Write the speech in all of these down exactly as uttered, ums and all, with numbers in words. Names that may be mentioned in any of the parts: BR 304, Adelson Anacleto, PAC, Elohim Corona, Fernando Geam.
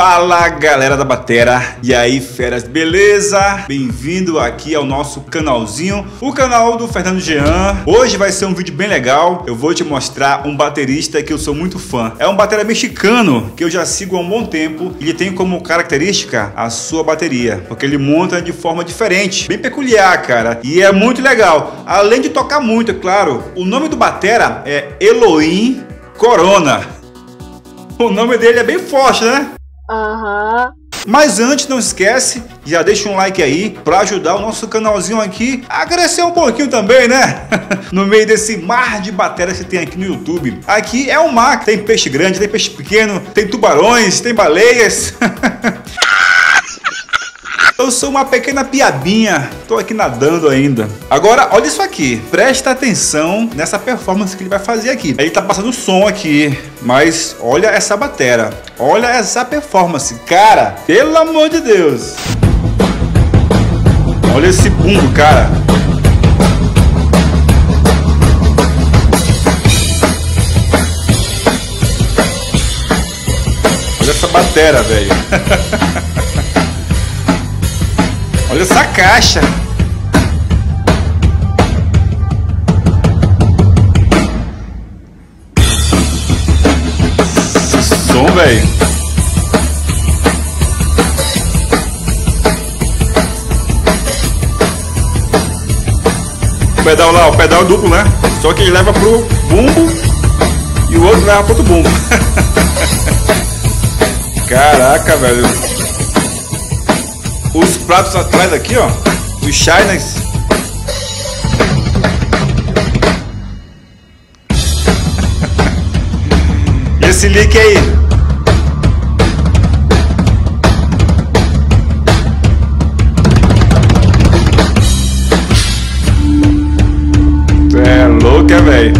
Fala galera da batera, e aí feras, beleza? Bem-vindo aqui ao nosso canalzinho, o canal do Fernando Geam. Hoje vai ser um vídeo bem legal, eu vou te mostrar um baterista que eu sou muito fã. É um batera mexicano que eu já sigo há um bom tempo. Ele tem como característica a sua bateria, porque ele monta de forma diferente, bem peculiar, cara, e é muito legal. Além de tocar muito, é claro. O nome do batera é Elohim Corona. O nome dele é bem forte, né? Aham. Uhum. Mas antes, não esquece, já deixa um like aí para ajudar o nosso canalzinho aqui a crescer um pouquinho também, né? No meio desse mar de bateras que tem aqui no YouTube. Aqui é um mar que tem peixe grande, tem peixe pequeno, tem tubarões, tem baleias. Eu sou uma pequena piabinha, tô aqui nadando ainda. Agora, olha isso aqui, presta atenção nessa performance que ele vai fazer aqui. Ele tá passando som aqui, mas olha essa batera, olha essa performance, cara, pelo amor de Deus. Olha esse bumbo, cara. Olha essa batera, velho. Olha essa caixa. Esse som, velho. O pedal lá, o pedal duplo, né? Só que ele leva pro bumbo e o outro leva pro outro bumbo. Caraca, velho. Os pratos atrás aqui, ó, os shiners. E esse lick aí. É louca, velho.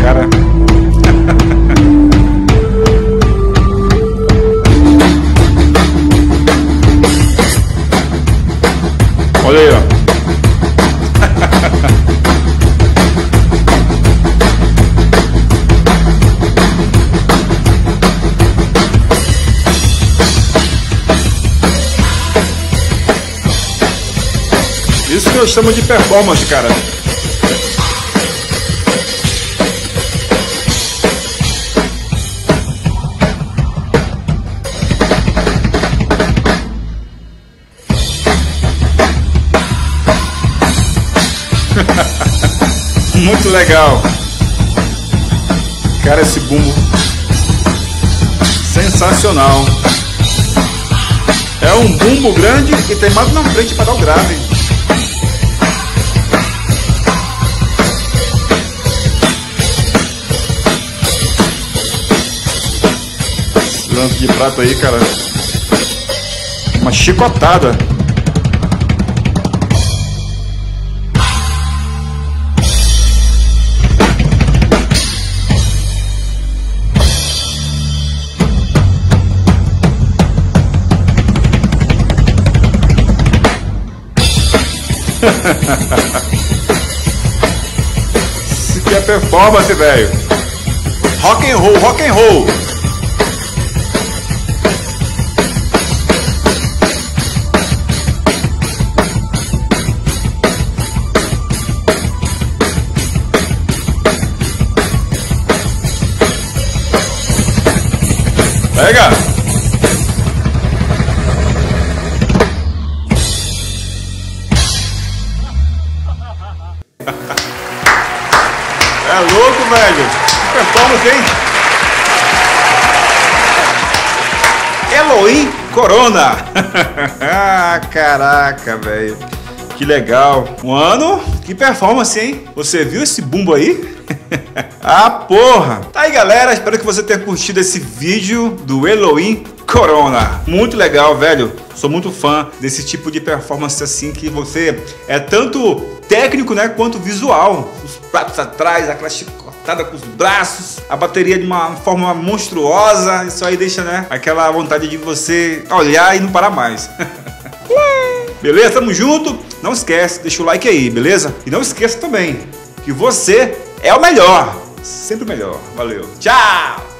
Cara. Olha aí, ó. Isso que eu chamo de performance, cara. Muito legal, cara, esse bumbo sensacional. É um bumbo grande e tem mais na frente para dar o grave. Esse lance de prato aí, cara, uma chicotada. Isso aqui é performance, velho. Rock and roll, rock and roll. Pega. É louco, velho. Performance, hein? Elohim Corona. Caraca, velho. Que legal. Mano, que performance, hein? Você viu esse bumbo aí? Ah, porra. Tá aí, galera. Espero que você tenha curtido esse vídeo do Elohim Corona. Muito legal, velho. Sou muito fã desse tipo de performance assim, que você é tanto técnico, né, quanto visual. Os pratos atrás, aquela chicotada com os braços, a bateria de uma forma monstruosa. Isso aí deixa, né, aquela vontade de você olhar e não parar mais. Beleza? Tamo junto. Não esquece, deixa o like aí, beleza? E não esqueça também que você é o melhor. Sempre o melhor. Valeu. Tchau!